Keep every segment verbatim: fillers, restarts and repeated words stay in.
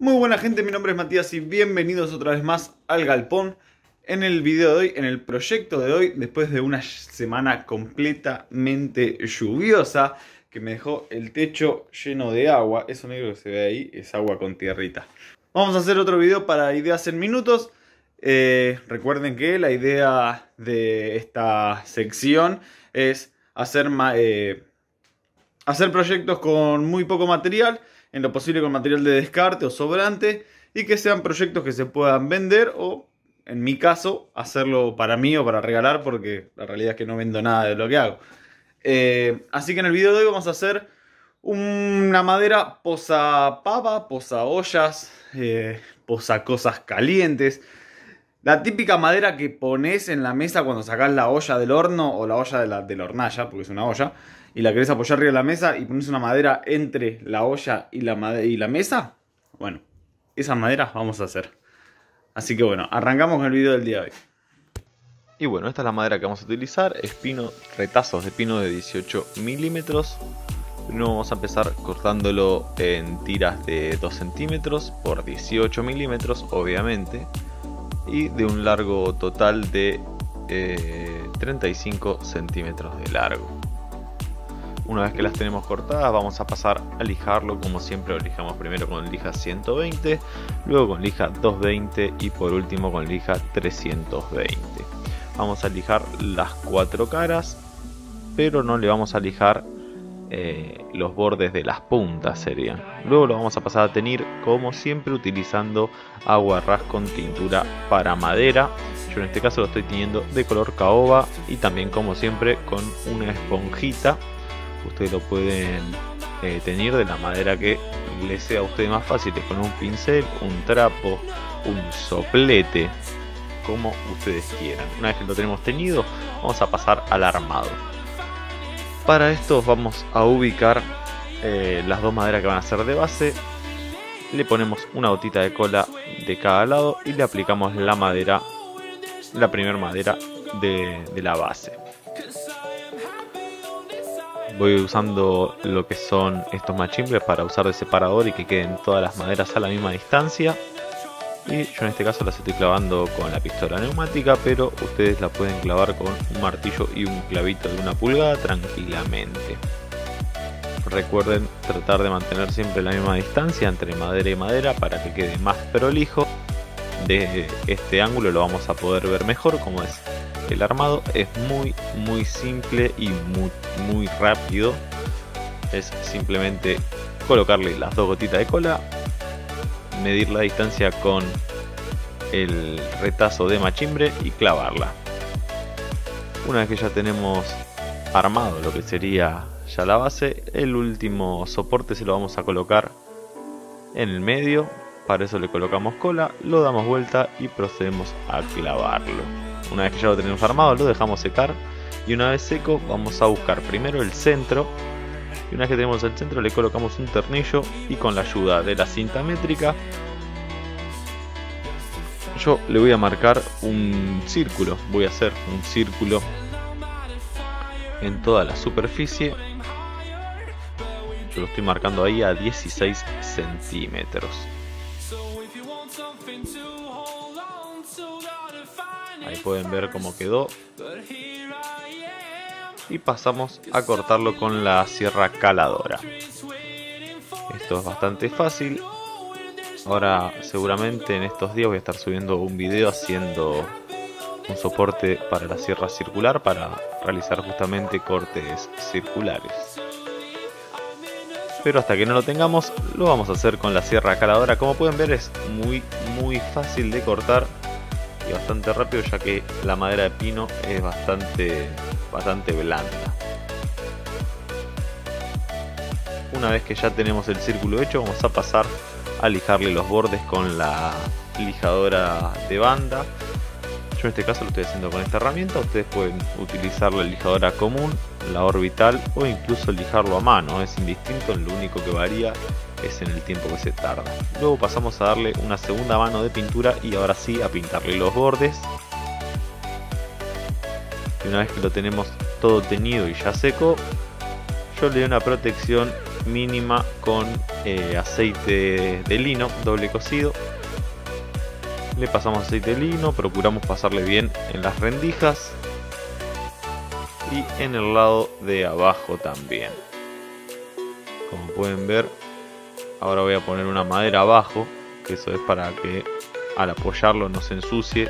Muy buena gente, mi nombre es Matías y bienvenidos otra vez más al Galpón. En el video de hoy, en el proyecto de hoy, después de una semana completamente lluviosa que me dejó el techo lleno de agua, eso negro que se ve ahí es agua con tierrita. Vamos a hacer otro video para ideas en minutos. Eh, recuerden que la idea de esta sección es hacer, eh, hacer proyectos con muy poco material, en lo posible con material de descarte o sobrante, y que sean proyectos que se puedan vender o, en mi caso, hacerlo para mí o para regalar, porque la realidad es que no vendo nada de lo que hago. Eh, así que en el video de hoy vamos a hacer una madera posa pava, posa ollas, eh, posa cosas calientes. La típica madera que pones en la mesa cuando sacás la olla del horno o la olla de la, de la hornalla, porque es una olla, y la querés apoyar arriba de la mesa y pones una madera entre la olla y la, y la mesa. Bueno, esas maderas vamos a hacer. Así que bueno, arrancamos con el video del día de hoy. Y bueno, esta es la madera que vamos a utilizar. Es pino, retazos de pino de dieciocho milímetros. Primero vamos a empezar cortándolo en tiras de dos centímetros por dieciocho milímetros, obviamente, y de un largo total de eh, treinta y cinco centímetros de largo. Una vez que las tenemos cortadas, vamos a pasar a lijarlo. Como siempre, lo lijamos primero con lija ciento veinte, luego con lija doscientos veinte y por último con lija trescientos veinte. Vamos a lijar las cuatro caras, pero no le vamos a lijar eh, los bordes de las puntas serían. Luego lo vamos a pasar a teñir, como siempre, utilizando aguarrás con tintura para madera. Yo en este caso lo estoy teñiendo de color caoba y también, como siempre, con una esponjita. Ustedes lo pueden eh, teñir de la madera que les sea a ustedes más fácil, con un pincel, un trapo, un soplete, como ustedes quieran. Una vez que lo tenemos teñido, vamos a pasar al armado. Para esto vamos a ubicar eh, las dos maderas que van a ser de base. Le ponemos una gotita de cola de cada lado y le aplicamos la madera, la primera madera de, de la base. Voy usando lo que son estos machimbres para usar de separador y que queden todas las maderas a la misma distancia. Y yo en este caso las estoy clavando con la pistola neumática, pero ustedes la pueden clavar con un martillo y un clavito de una pulgada tranquilamente. Recuerden tratar de mantener siempre la misma distancia entre madera y madera para que quede más prolijo. Desde este ángulo lo vamos a poder ver mejor como es. El armado es muy muy simple y muy, muy rápido. Es simplemente colocarle las dos gotitas de cola, medir la distancia con el retazo de machimbre y clavarla. Una vez que ya tenemos armado lo que sería ya la base, el último soporte se lo vamos a colocar en el medio. Para eso le colocamos cola, lo damos vuelta y procedemos a clavarlo. Una vez que ya lo tenemos armado, lo dejamos secar y una vez seco vamos a buscar primero el centro. Y una vez que tenemos el centro le colocamos un tornillo y con la ayuda de la cinta métrica yo le voy a marcar un círculo. Voy a hacer un círculo en toda la superficie. Yo lo estoy marcando ahí a dieciséis centímetros. Ahí pueden ver cómo quedó. Y pasamos a cortarlo con la sierra caladora. Esto es bastante fácil. Ahora seguramente en estos días voy a estar subiendo un video haciendo un soporte para la sierra circular, para realizar justamente cortes circulares. Pero hasta que no lo tengamos, lo vamos a hacer con la sierra caladora. Como pueden ver, es muy muy fácil de cortar y bastante rápido, ya que la madera de pino es bastante... bastante blanda. Una vez que ya tenemos el círculo hecho, vamos a pasar a lijarle los bordes con la lijadora de banda. Yo en este caso lo estoy haciendo con esta herramienta. Ustedes pueden utilizar la lijadora común, la orbital o incluso lijarlo a mano. Es indistinto, lo único que varía es en el tiempo que se tarda. Luego pasamos a darle una segunda mano de pintura y ahora sí a pintarle los bordes. Una vez que lo tenemos todo teñido y ya seco, yo le doy una protección mínima con eh, aceite de lino doble cocido. Le pasamos aceite de lino, procuramos pasarle bien en las rendijas y en el lado de abajo también. Como pueden ver, ahora voy a poner una madera abajo, que eso es para que al apoyarlo no se ensucie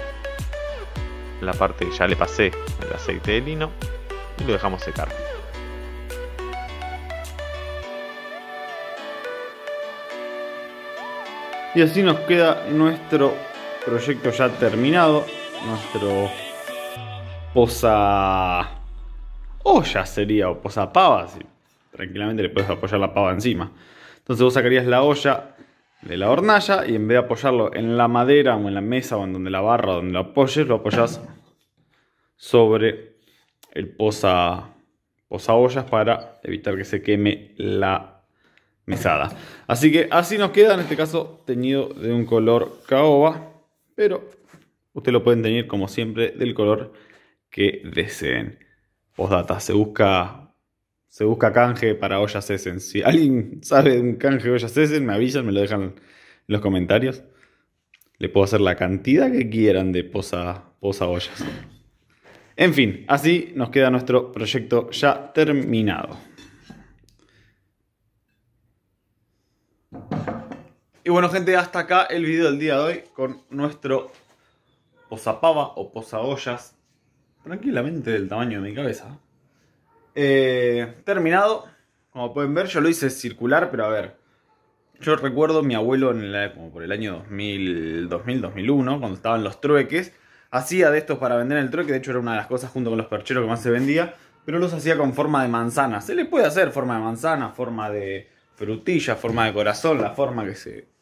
la parte que ya le pasé el aceite de lino, y lo dejamos secar. Y así nos queda nuestro proyecto ya terminado, nuestro posa olla sería, o posa pava, si tranquilamente le puedes apoyar la pava encima. Entonces vos sacarías la olla de la hornalla y en vez de apoyarlo en la madera o en la mesa o en donde la barra o donde lo apoyes, lo apoyas sobre el posa, posa ollas para evitar que se queme la mesada. Así que así nos queda, en este caso teñido de un color caoba, pero ustedes lo pueden teñir como siempre del color que deseen. Postdata, se busca, se busca canje para ollas Essen. Si alguien sabe de un canje de ollas Essen, me avisan, me lo dejan en los comentarios. Le puedo hacer la cantidad que quieran de posa, posa ollas. En fin, así nos queda nuestro proyecto ya terminado. Y bueno, gente, hasta acá el video del día de hoy con nuestro posapava o posaollas, tranquilamente del tamaño de mi cabeza, eh, terminado. Como pueden ver, yo lo hice circular, pero a ver, yo recuerdo mi abuelo en la, como por el año dos mil, dos mil, dos mil uno, cuando estaban los trueques, hacía de estos para vender en el trueque. De hecho era una de las cosas junto con los percheros que más se vendía, pero los hacía con forma de manzana. Se le puede hacer forma de manzana, forma de frutilla, forma de corazón, la forma que se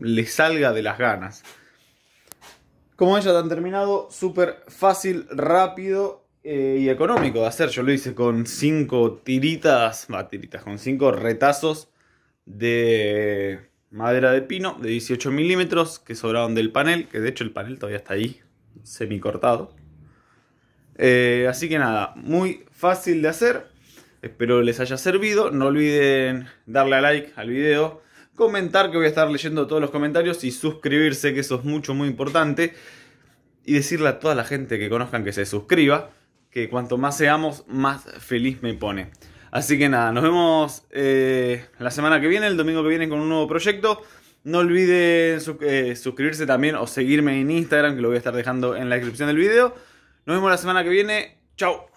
le salga de las ganas. Como ella tan terminado, súper fácil, rápido eh, y económico de hacer. Yo lo hice con cinco tiritas, bah, tiritas, con cinco retazos de madera de pino de dieciocho milímetros que sobraron del panel, que de hecho el panel todavía está ahí, semicortado. Eh, así que nada, muy fácil de hacer. Espero les haya servido. No olviden darle a like al video, comentar, que voy a estar leyendo todos los comentarios, y suscribirse, que eso es mucho, muy importante. Y decirle a toda la gente que conozcan que se suscriba, que cuanto más seamos, más feliz me pone. Así que nada, nos vemos eh, la semana que viene, el domingo que viene, con un nuevo proyecto. No olviden su eh, suscribirse también o seguirme en Instagram, que lo voy a estar dejando en la descripción del video. Nos vemos la semana que viene. Chau.